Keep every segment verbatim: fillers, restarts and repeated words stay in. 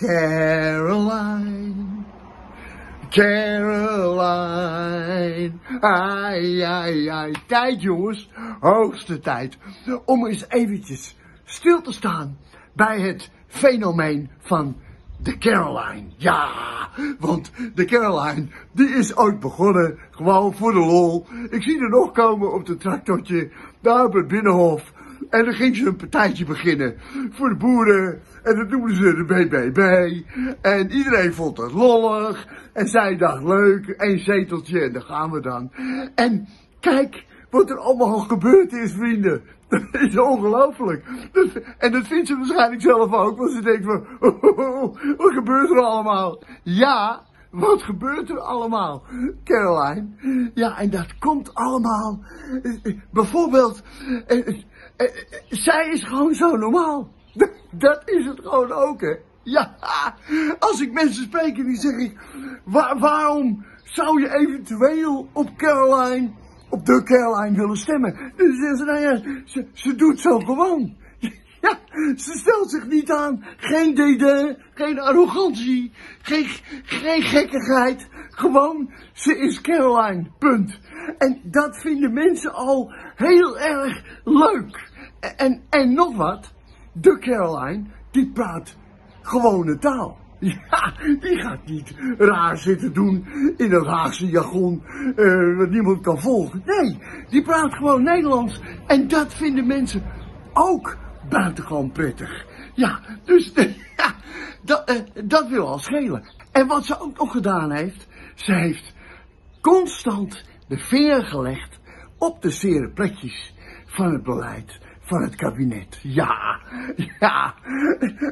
Caroline, Caroline, ai, ai, ai. Tijd jongens, hoogste tijd om eens eventjes stil te staan bij het fenomeen van De Caroline. Ja, want De Caroline, die is ooit begonnen, gewoon voor de lol. Ik zie er nog komen op de tractortje, daar op het Binnenhof. En dan ging ze een partijtje beginnen voor de boeren. En dat noemden ze de B B B. En iedereen vond het lollig. En zij dacht, leuk, één zeteltje en daar gaan we dan. En kijk wat er allemaal gebeurd is, vrienden. Dat is ongelooflijk. En dat vindt ze waarschijnlijk zelf ook. Want ze denkt van, oh, oh, wat gebeurt er allemaal? Ja, wat gebeurt er allemaal, Caroline? Ja, en dat komt allemaal. Bijvoorbeeld, zij is gewoon zo normaal. Dat is het gewoon ook, hè. Ja, als ik mensen spreek, die zeg ik, waar, waarom zou je eventueel op Caroline... op de Caroline willen stemmen? Dus ze, nou ja, ze, ze doet zo gewoon. Ja, ze stelt zich niet aan. Geen dédain, geen arrogantie, geen, geen gekkigheid. Gewoon, ze is Caroline, punt. En dat vinden mensen al heel erg leuk. En, en, en nog wat, de Caroline, die praat gewone taal. Ja, die gaat niet raar zitten doen in een Haagse jargon uh, wat niemand kan volgen. Nee, die praat gewoon Nederlands en dat vinden mensen ook buitengewoon prettig. Ja, dus uh, ja, dat, uh, dat wil al schelen. En wat ze ook nog gedaan heeft, ze heeft constant de veer gelegd op de zere plekjes van het beleid van het kabinet. Ja, ja.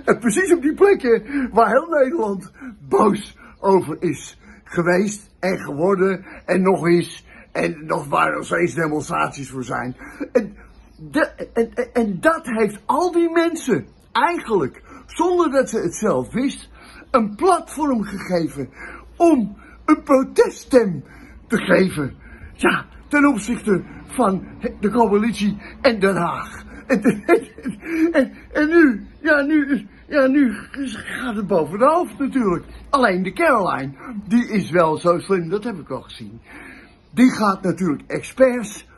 En precies op die plekken waar heel Nederland boos over is geweest en geworden en nog is. En nog waar nog steeds demonstraties voor zijn. En, de, en, en, en dat heeft al die mensen eigenlijk, zonder dat ze het zelf wist, een platform gegeven om een proteststem te geven. Ja, ten opzichte van de coalitie en Den Haag. En, en, en nu, ja nu, ja nu gaat het boven de hoofd natuurlijk. Alleen de Caroline, die is wel zo slim, dat heb ik al gezien. Die gaat natuurlijk experts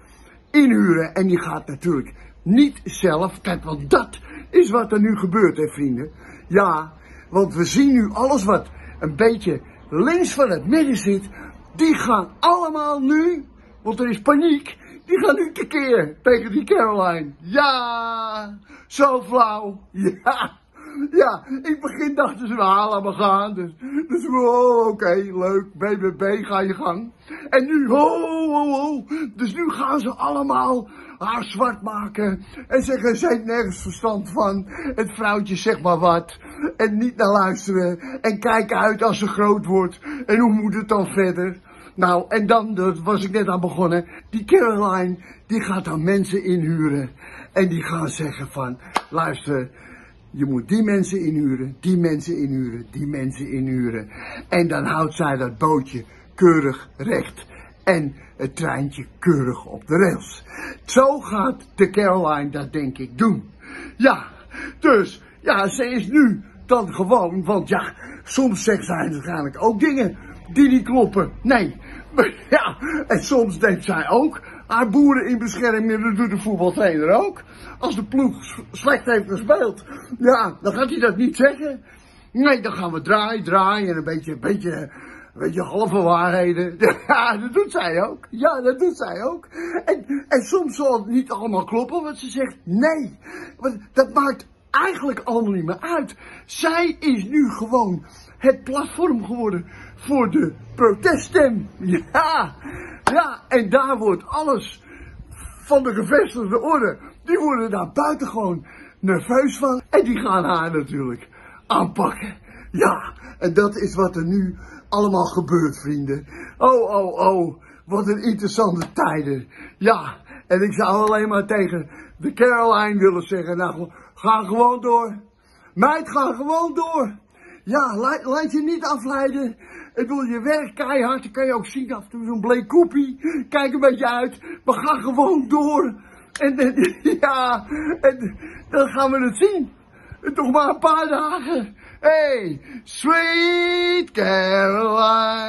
inhuren en die gaat natuurlijk niet zelf. Kijk, want dat is wat er nu gebeurt, hè vrienden. Ja, want we zien nu alles wat een beetje links van het midden zit, die gaan allemaal nu, want er is paniek, die gaan nu tekeer tegen die Caroline. Ja, zo flauw. Ja, ja. In het begin dachten ze, nou, laat maar gaan. Dus, dus oh, oké, okay, leuk, B B B, ga je gang. En nu, oh, oh, oh. Dus nu gaan ze allemaal haar zwart maken. En zeggen, ze heeft nergens verstand van. Het vrouwtje zegt maar wat. En niet naar luisteren. En kijk uit als ze groot wordt. En hoe moet het dan verder? Nou, en dan, dat was ik net aan begonnen, die Caroline, die gaat dan mensen inhuren. En die gaan zeggen van, luister, je moet die mensen inhuren, die mensen inhuren, die mensen inhuren. En dan houdt zij dat bootje keurig recht en het treintje keurig op de rails. Zo gaat de Caroline dat denk ik doen. Ja, dus, ja, ze is nu dan gewoon, want ja, soms zegt zij waarschijnlijk ook dingen die niet kloppen. Nee. Maar ja, en soms denkt zij ook haar boeren in bescherming. Dat doet de voetbaltrainer ook. Als de ploeg slecht heeft gespeeld, ja, dan gaat hij dat niet zeggen. Nee, dan gaan we draaien, draaien en een beetje, een beetje, een beetje halve waarheden. Ja, dat doet zij ook. Ja, dat doet zij ook. En, en soms zal het niet allemaal kloppen wat ze zegt. Nee, want dat maakt eigenlijk allemaal niet meer uit. Zij is nu gewoon het platform geworden voor de proteststem. Ja, ja, en daar wordt alles van de gevestigde orde, die worden daar buitengewoon nerveus van. En die gaan haar natuurlijk aanpakken. Ja, en dat is wat er nu allemaal gebeurt, vrienden. Oh, oh, oh, wat een interessante tijden. Ja, en ik zou alleen maar tegen de Caroline willen zeggen, nou, ga gewoon door. Meid, ga gewoon door. Ja, laat, laat je niet afleiden. Ik bedoel, je werkt keihard. Dat kan je ook zien af en toe zo'n bleek koepie. Kijk een beetje uit. Maar ga gewoon door. En, en ja, en, dan gaan we het zien. Nog maar een paar dagen. Hey, Sweet Caroline.